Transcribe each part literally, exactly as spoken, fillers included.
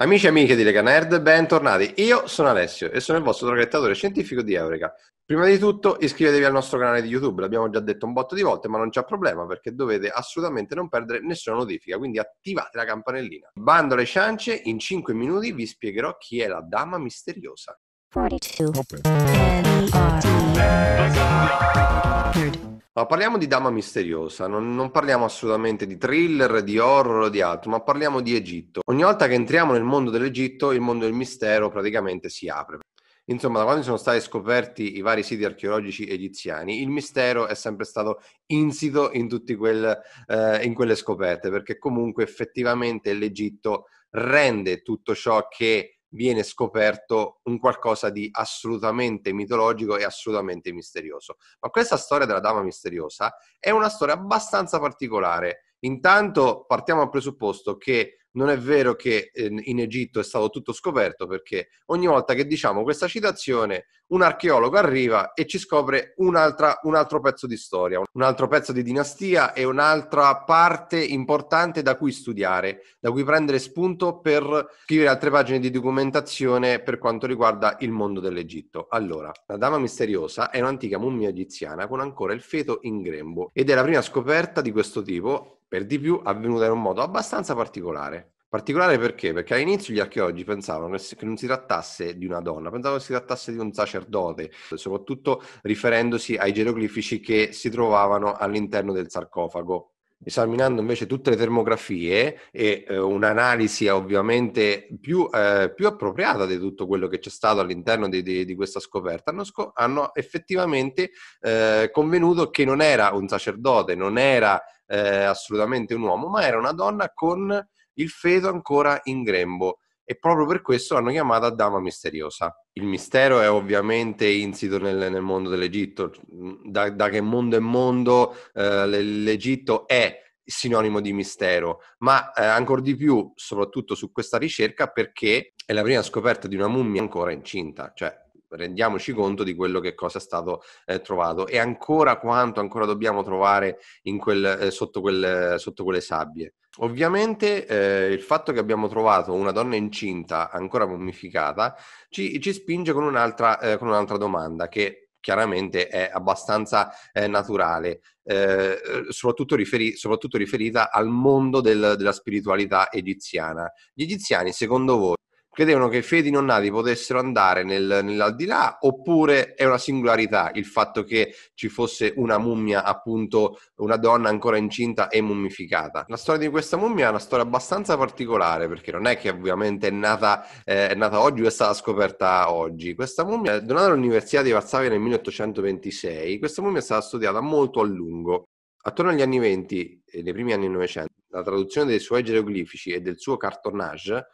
Amici e amiche di Lega Nerd, bentornati. Io sono Alessio e sono il vostro traghettatore scientifico di Eureka. Prima di tutto iscrivetevi al nostro canale di YouTube, l'abbiamo già detto un botto di volte, ma non c'è problema perché dovete assolutamente non perdere nessuna notifica, quindi attivate la campanellina. Bando alle ciance, in cinque minuti vi spiegherò chi è la Dama Misteriosa. Ma parliamo di Dama Misteriosa, non, non parliamo assolutamente di thriller, di horror o di altro, ma parliamo di Egitto. Ogni volta che entriamo nel mondo dell'Egitto, il mondo del mistero praticamente si apre. Insomma, da quando sono stati scoperti i vari siti archeologici egiziani, il mistero è sempre stato insito in, tutti quel, eh, in quelle scoperte, perché comunque effettivamente l'Egitto rende tutto ciò che viene scoperto un qualcosa di assolutamente mitologico e assolutamente misterioso. Ma questa storia della Dama Misteriosa è una storia abbastanza particolare. Intanto partiamo dal presupposto che non è vero che in Egitto è stato tutto scoperto, perché ogni volta che diciamo questa citazione un archeologo arriva e ci scopre un'altra, un altro pezzo di storia, un altro pezzo di dinastia e un'altra parte importante da cui studiare, da cui prendere spunto per scrivere altre pagine di documentazione per quanto riguarda il mondo dell'Egitto. Allora, la Dama Misteriosa è un'antica mummia egiziana con ancora il feto in grembo ed è la prima scoperta di questo tipo, per di più avvenuta in un modo abbastanza particolare. Particolare perché? Perché all'inizio gli archeologi pensavano che non si trattasse di una donna, pensavano che si trattasse di un sacerdote, soprattutto riferendosi ai geroglifici che si trovavano all'interno del sarcofago. Esaminando invece tutte le termografie e eh, un'analisi ovviamente più, eh, più appropriata di tutto quello che c'è stato all'interno di, di, di questa scoperta, hanno, sco- hanno effettivamente eh, convenuto che non era un sacerdote, non era eh, assolutamente un uomo, ma era una donna con il feto ancora in grembo. E proprio per questo l'hanno chiamata Dama Misteriosa. Il mistero è ovviamente insito nel, nel mondo dell'Egitto. Da, da che mondo è mondo, eh, l'Egitto è sinonimo di mistero, ma eh, ancora di più, soprattutto su questa ricerca, perché è la prima scoperta di una mummia ancora incinta, cioè rendiamoci conto di quello che cosa è stato eh, trovato e ancora quanto ancora dobbiamo trovare in quel, eh, sotto, quel, eh, sotto quelle sabbie. Ovviamente eh, il fatto che abbiamo trovato una donna incinta ancora mummificata ci, ci spinge con un'altra, eh, con un'altra domanda che chiaramente è abbastanza eh, naturale, eh, soprattutto, riferi- soprattutto riferita al mondo del, della spiritualità egiziana. Gli egiziani, secondo voi, credevano che i feti non nati potessero andare nel, nell'aldilà, oppure è una singolarità il fatto che ci fosse una mummia, appunto una donna ancora incinta e mummificata? La storia di questa mummia è una storia abbastanza particolare, perché non è che ovviamente è nata, eh, è nata oggi o è stata scoperta oggi. Questa mummia, donata all'Università di Varsavia nel milleottocentoventisei, questa mummia è stata studiata molto a lungo. Attorno agli anni venti e nei primi anni novecento, la traduzione dei suoi geroglifici e del suo cartonnage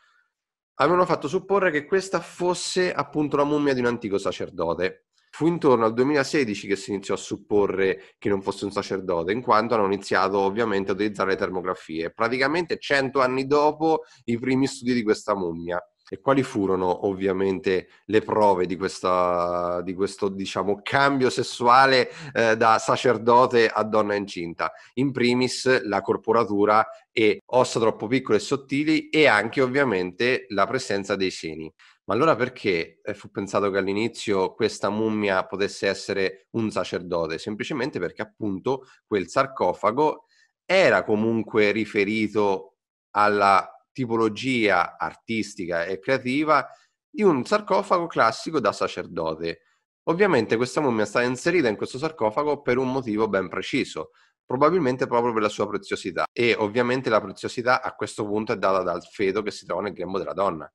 avevano fatto supporre che questa fosse appunto la mummia di un antico sacerdote. Fu intorno al duemilasedici che si iniziò a supporre che non fosse un sacerdote, in quanto hanno iniziato ovviamente a utilizzare le termografie, praticamente cento anni dopo i primi studi di questa mummia. E quali furono ovviamente le prove di, questa, di questo, diciamo, cambio sessuale eh, da sacerdote a donna incinta? In primis la corporatura e ossa troppo piccole e sottili, e anche ovviamente la presenza dei seni. Ma allora perché fu pensato che all'inizio questa mummia potesse essere un sacerdote? Semplicemente perché appunto quel sarcofago era comunque riferito alla tipologia artistica e creativa di un sarcofago classico da sacerdote. Ovviamente questa mummia è stata inserita in questo sarcofago per un motivo ben preciso, probabilmente proprio per la sua preziosità, e ovviamente la preziosità a questo punto è data dal feto che si trova nel grembo della donna.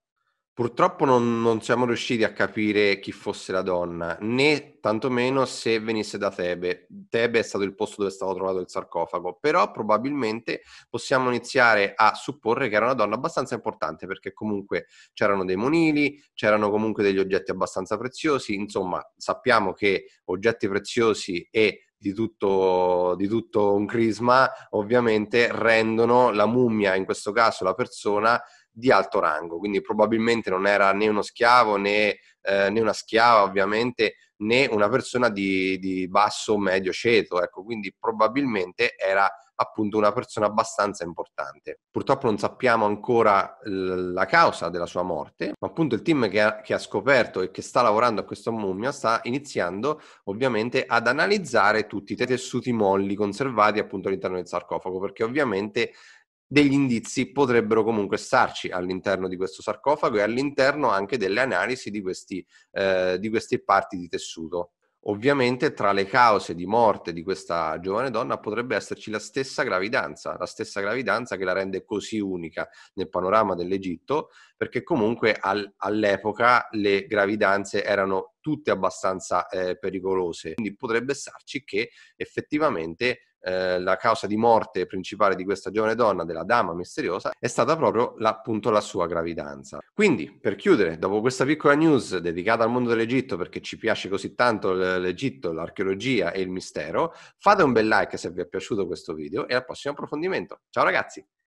Purtroppo non, non siamo riusciti a capire chi fosse la donna, né tantomeno se venisse da Tebe. Tebe è stato il posto dove è stato trovato il sarcofago, però probabilmente possiamo iniziare a supporre che era una donna abbastanza importante, perché comunque c'erano dei monili, c'erano comunque degli oggetti abbastanza preziosi. Insomma, sappiamo che oggetti preziosi e Di tutto, di tutto un crisma ovviamente rendono la mummia, in questo caso la persona, di alto rango, quindi probabilmente non era né uno schiavo né, eh, né una schiava ovviamente, né una persona di, di basso o medio ceto, ecco, quindi probabilmente era appunto una persona abbastanza importante. Purtroppo non sappiamo ancora l- la causa della sua morte, ma appunto il team che ha, che ha scoperto e che sta lavorando a questa mummia sta iniziando ovviamente ad analizzare tutti i tessuti molli conservati appunto all'interno del sarcofago, perché ovviamente degli indizi potrebbero comunque starci all'interno di questo sarcofago e all'interno anche delle analisi di, questi, eh, di queste parti di tessuto. Ovviamente tra le cause di morte di questa giovane donna potrebbe esserci la stessa gravidanza, la stessa gravidanza che la rende così unica nel panorama dell'Egitto, perché comunque al, all'epoca le gravidanze erano tutte abbastanza eh, pericolose, quindi potrebbe starci che effettivamente eh, la causa di morte principale di questa giovane donna, della dama misteriosa, è stata proprio la, appunto la sua gravidanza. Quindi, per chiudere, dopo questa piccola news dedicata al mondo dell'Egitto, perché ci piace così tanto l'Egitto, l'archeologia e il mistero, fate un bel like se vi è piaciuto questo video e al prossimo approfondimento. Ciao ragazzi!